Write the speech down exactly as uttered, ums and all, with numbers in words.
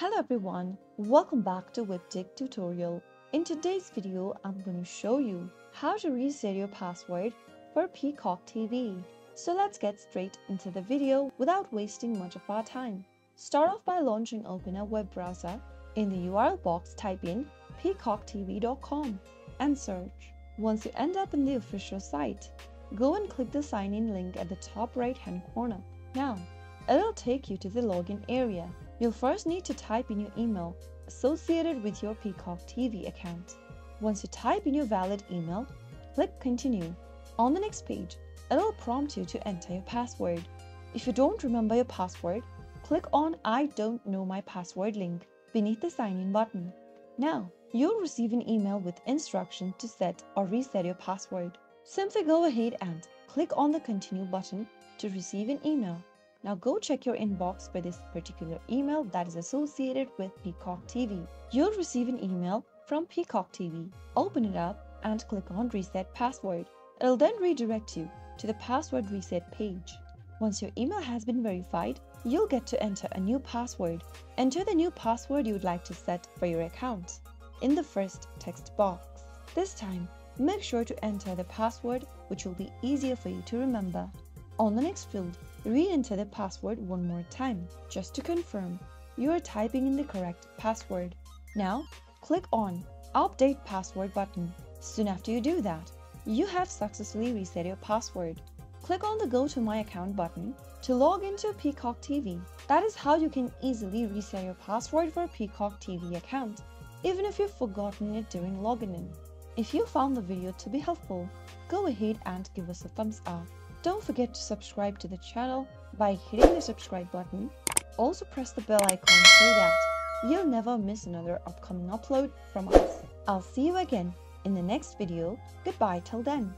Hello everyone, welcome back to WebTech tutorial. In today's video, I'm going to show you how to reset your password for Peacock T V. So let's get straight into the video without wasting much of our time. Start off by launching open a web browser. In the U R L box, type in peacock T V dot com and search. Once you end up in the official site, go and click the sign in link at the top right hand corner. Now, it'll take you to the login area. You'll first need to type in your email associated with your Peacock T V account. Once you type in your valid email, click Continue. On the next page, it'll prompt you to enter your password. If you don't remember your password, click on I don't know my password link beneath the sign in button. Now, you'll receive an email with instructions to set or reset your password. Simply go ahead and click on the Continue button to receive an email. Now go check your inbox for this particular email that is associated with Peacock T V. You'll receive an email from Peacock T V. Open it up and click on Reset Password. It'll then redirect you to the password reset page. Once your email has been verified, you'll get to enter a new password. Enter the new password you'd like to set for your account in the first text box. This time, make sure to enter the password which will be easier for you to remember. On the next field, re-enter the password one more time, just to confirm you are typing in the correct password. Now, click on Update Password button. Soon after you do that, you have successfully reset your password. Click on the Go to My Account button to log into Peacock T V. That is how you can easily reset your password for a Peacock T V account, even if you've forgotten it during login in. If you found the video to be helpful, go ahead and give us a thumbs up. Don't forget to subscribe to the channel by hitting the subscribe button. Also press the bell icon so that you'll never miss another upcoming upload from us. I'll see you again in the next video. Goodbye till then.